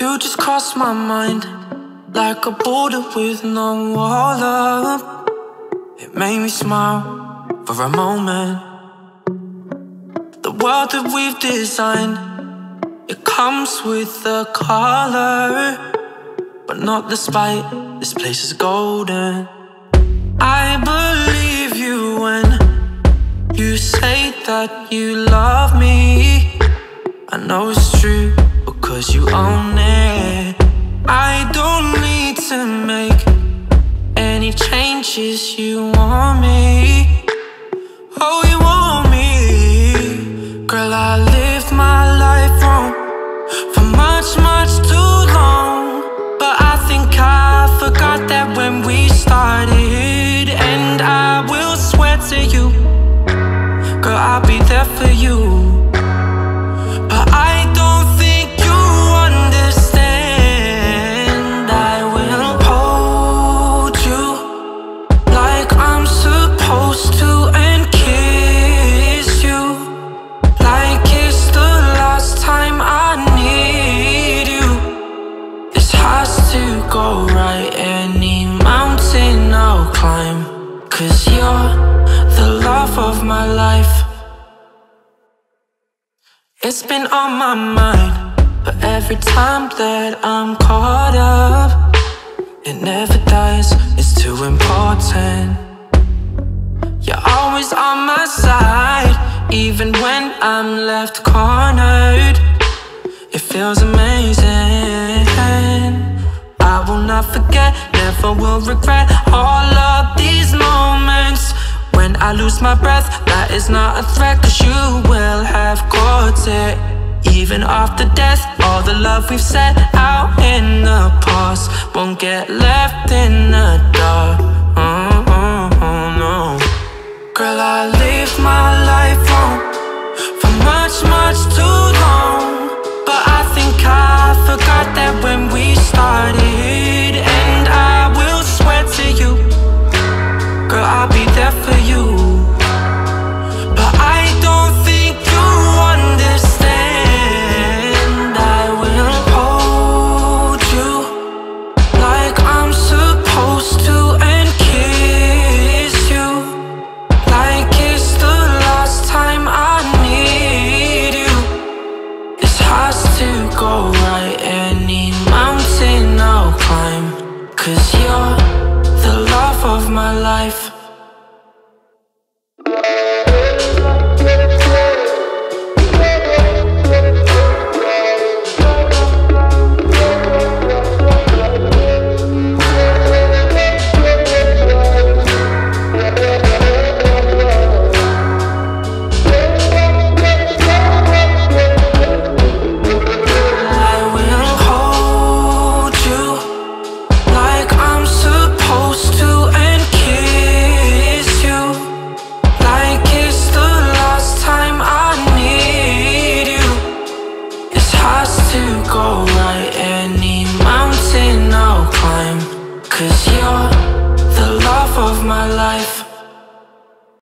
You just crossed my mind like a border with no wall up. It made me smile for a moment. The world that we've designed, it comes with a color, but not the spite. This place is golden. I believe you when you say that you love me. I know it's true because you own it. I don't need to make any changes. You want me, oh you want me. Girl, I lived my life wrong for much, much too long. But I think I forgot that when we started. And I will swear to you, girl, I'll be there for you. Of my life, it's been on my mind, but every time that I'm caught up, it never dies. It's too important. You're always on my side, even when I'm left cornered. It feels amazing. I will not forget, never will regret all of these moments. When I lose my breath, that is not a threat, cause you will have caught it. Even after death, all the love we've set out in the past won't get left in the dark. No. Girl, I lived my life wrong for much, much too long. But I think I forgot that when we started. And I will swear to you, girl, I'll be there for you. Of my life.